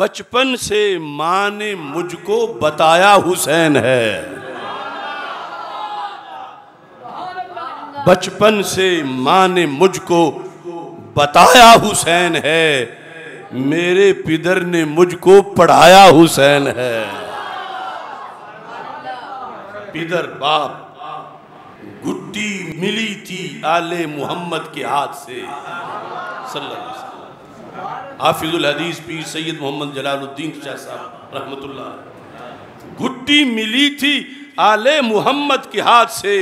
बचपन से माँ ने मुझको बताया हुसैन है। बचपन से माँ ने मुझको बताया हुसैन है, मेरे पिदर ने मुझको पढ़ाया हुसैन है। पिदर बाप, गुट्टी मिली थी आले मोहम्मद के हाथ से सल्लल्लाहु अलैहि वसल्लम। हाफिजुल हदीस पीर सैयद मोहम्मद जलालुद्दीन शाह साहब रहमतुल्लाह, गुट्टी मिली थी आले मोहम्मद के हाथ से,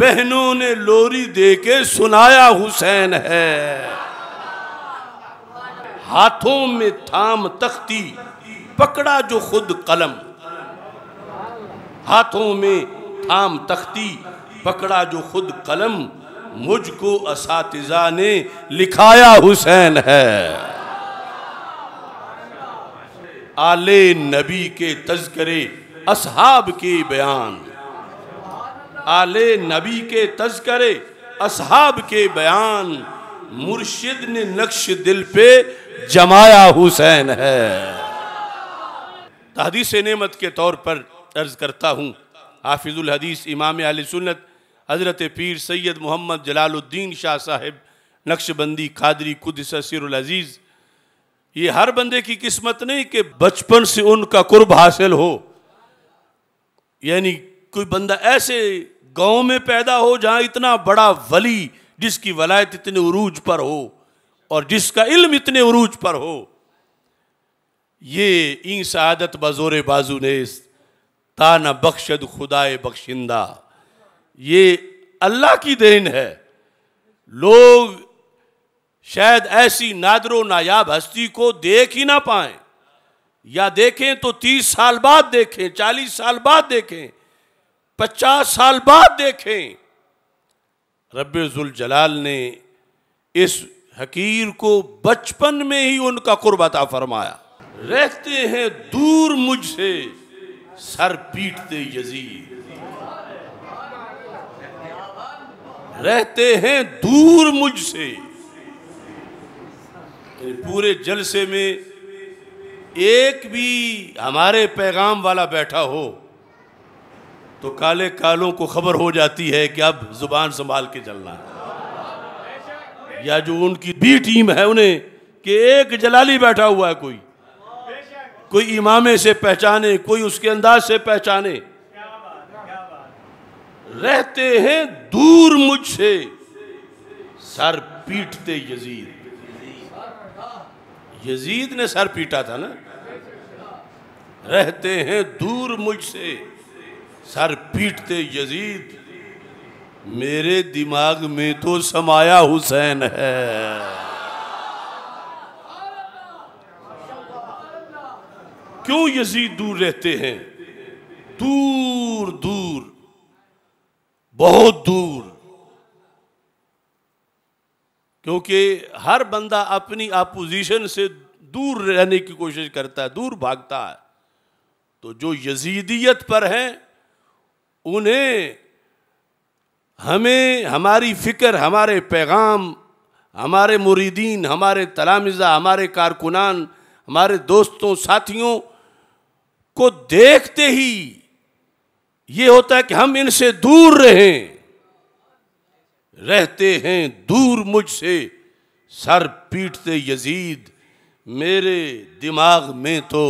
बहनों ने लोरी देके सुनाया हुसैन है। हाथों में थाम तख्ती, पकड़ा जो खुद कलम। हाथों में थाम तख्ती, पकड़ा जो खुद कलम, मुझको असातिज़ा ने लिखाया हुसैन है। आले नबी के तज़किरे, असहाब के बयान। आले नबी के तज़किरे, असहाब के बयान, मुर्शिद ने नक्श दिल पे जमाया हुसैन है। हदीस नेमत के तौर पर अर्ज करता हूँ, हाफिजुल हदीस इमाम अहले सुन्नत हज़रत पीर सैयद मोहम्मद जलालुद्दीन शाह साहब नक्शबंदी कादरी कुद्दस सिरुल अज़ीज़, ये हर बंदे की किस्मत नहीं कि बचपन से उनका कुर्ब हासिल हो। यानी कोई बंदा ऐसे गांव में पैदा हो जहाँ इतना बड़ा वली, जिसकी वलायत इतने उरूज पर हो और जिसका इल्म इतने उरूज पर हो। ये इन सआदत बज़ोर बाजू नेस्त, ता न बख्शद खुदाए बख्शिंदा। ये अल्लाह की देन है। लोग शायद ऐसी नादरो नायाब हस्ती को देख ही ना पाएं, या देखें तो 30 साल बाद देखें, 40 साल बाद देखें, 50 साल बाद देखें। रब्बे जुल जलाल ने इस हकीर को बचपन में ही उनका कुर्ब अता फरमाया। रहते हैं दूर मुझसे सर पीटते यजीद, रहते हैं दूर मुझसे। पूरे जलसे में एक भी हमारे पैगाम वाला बैठा हो तो काले कालों को खबर हो जाती है कि अब जुबान संभाल के चलना है। या जो उनकी बी टीम है उन्हें, कि एक जलाली बैठा हुआ है, कोई इमामे से पहचाने, कोई उसके अंदाज से पहचाने। रहते हैं दूर मुझसे सर पीटते यजीद। यजीद ने सर पीटा था ना। रहते हैं दूर मुझसे सर पीटते यजीद, मेरे दिमाग में तो समाया हुसैन है। क्यों यजीद दूर रहते हैं? दूर दूर, बहुत दूर। क्योंकि हर बंदा अपनी अपोजिशन से दूर रहने की कोशिश करता है, दूर भागता है। तो जो यजीदियत पर हैं उन्हें, हमें, हमारी फिक्र, हमारे पैगाम, हमारे मुरीदीन, हमारे तलामिज़ा, हमारे कारकुनान, हमारे दोस्तों, साथियों को देखते ही ये होता है कि हम इनसे दूर रहें। रहते हैं दूर मुझसे सर पीटते यजीद, मेरे दिमाग में तो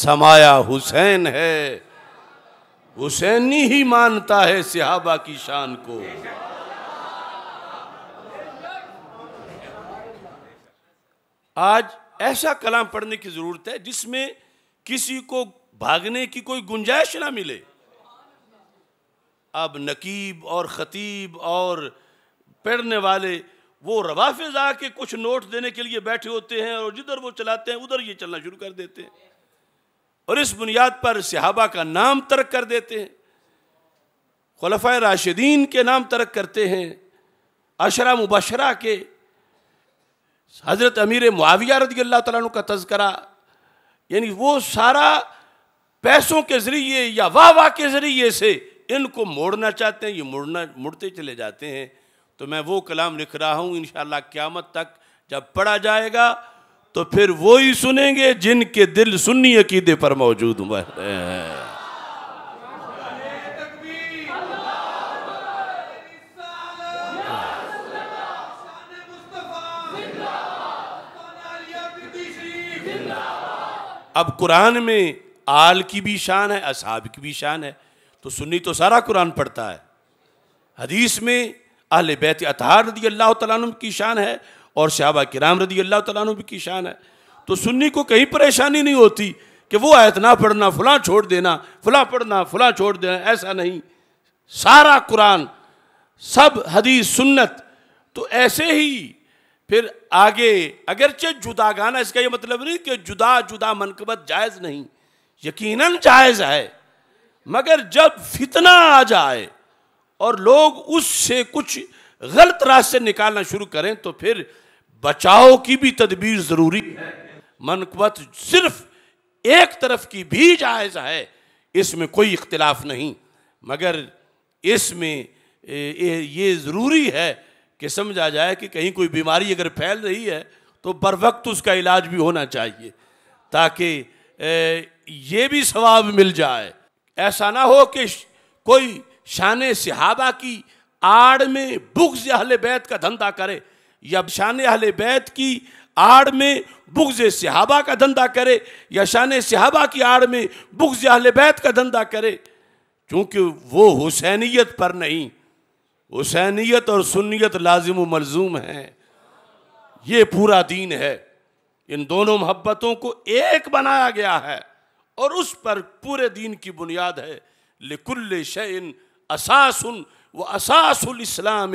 समाया हुसैन है। हुसैनी ही मानता है सहाबा की शान को। आज ऐसा कलाम पढ़ने की जरूरत है जिसमें किसी को भागने की कोई गुंजाइश ना मिले। अब नकीब और खतीब और पढ़ने वाले वो रवाफिज़ आके कुछ नोट देने के लिए बैठे होते हैं और जिधर वो चलाते हैं उधर ये चलना शुरू कर देते हैं, और इस बुनियाद पर सहाबा का नाम तर्क कर देते हैं, खुलफाए राशिदीन के नाम तर्क करते हैं, अशरा मुबशरा के, हज़रत अमीर मुआविया रज़ियल्लाहु तआला अन्हु का तज़किरा। यानी वो सारा पैसों के ज़रिए या वाह वाह के ज़रिए से इनको मोड़ना चाहते हैं। ये मुड़ते चले जाते हैं। तो मैं वो कलाम लिख रहा हूँ, इंशाअल्लाह क़यामत तक जब पढ़ा जाएगा तो फिर वो ही सुनेंगे जिनके दिल सुन्नी अकीदे पर मौजूद हैं। अब कुरान में आल की भी शान है, असहाब की भी शान है, तो सुन्नी तो सारा कुरान पढ़ता है। हदीस में आहले बैत अतहार रदी अल्लाह तआला अन्हुम की शान है और सहाबा किराम रदी अल्लाह तआला अन्हुम की शान है, तो सुन्नी को कहीं परेशानी नहीं होती कि वो आयत ना पढ़ना, फलां छोड़ देना, फलां पढ़ना, फलां छोड़ देना, ऐसा नहीं। सारा कुरान, सब हदीस, सुन्नत। तो ऐसे ही फिर आगे अगरचे जुदागाना, इसका ये मतलब नहीं कि जुदा जुदा मनकबत जायज़ नहीं, यकीनन जायज़ है, मगर जब फितना आ जाए और लोग उससे कुछ गलत रास्ते निकालना शुरू करें तो फिर बचाव की भी तदबीर ज़रूरी है। मनकबत सिर्फ एक तरफ की भी जायज़ है, इसमें कोई इख्तिलाफ नहीं, मगर इसमें ये ज़रूरी है कि समझा जाए कि कहीं कोई बीमारी अगर फैल रही है तो बर वक्त उसका इलाज भी होना चाहिए, ताकि ये भी सवाब मिल जाए। ऐसा ना हो कि कोई शान सहाबा की आड़ में बुग़्ज़ अहले बैत का धंधा करे या शान अहले बैत की आड़ में बुग़्ज़ सहाबा का धंधा करे या शान सहाबा की आड़ में बुग़्ज़ अहले बैत का धंधा करे, क्योंकि वो हुसैनियत पर नहीं, हुसैनियत और सुन्नियत लाजिम व मलजूम है। ये पूरा दीन है, इन दोनों मोहब्बतों को एक बनाया गया है और उस पर पूरे दीन की बुनियाद है। लिकुल्ले शैइन असासुन व असासुल इस्लाम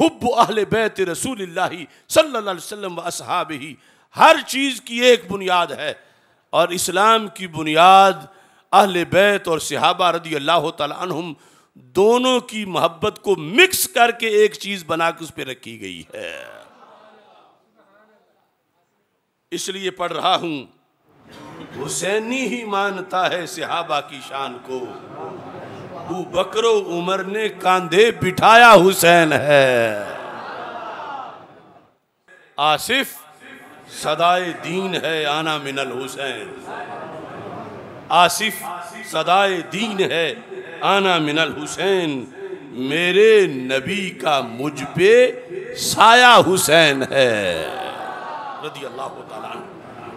हुब्बु अहले बैत रसूलिल्लाहि सल्लल्लाहु अलैहि वसल्लम व असहाबिही। हर चीज़ की एक बुनियाद है और इस्लाम की बुनियाद अहले बैत और सहाबा रदी अल्लाह तआला अन्हुम दोनों की मोहब्बत को मिक्स करके एक चीज़ बना के उस पर रखी गई है। इसलिए पढ़ रहा हूँ, हुसैनी ही मानता है सहाबा की शान को, अबू बकर व उमर ने कांधे बिठाया हुसैन है। आसिफ सदाए दीन है आना मिनल हुसैन, आसिफ सदाए दीन है आना मिनल हुसैन, मेरे नबी का मुझ पे साया हुसैन है रज़ी अल्लाह तआला।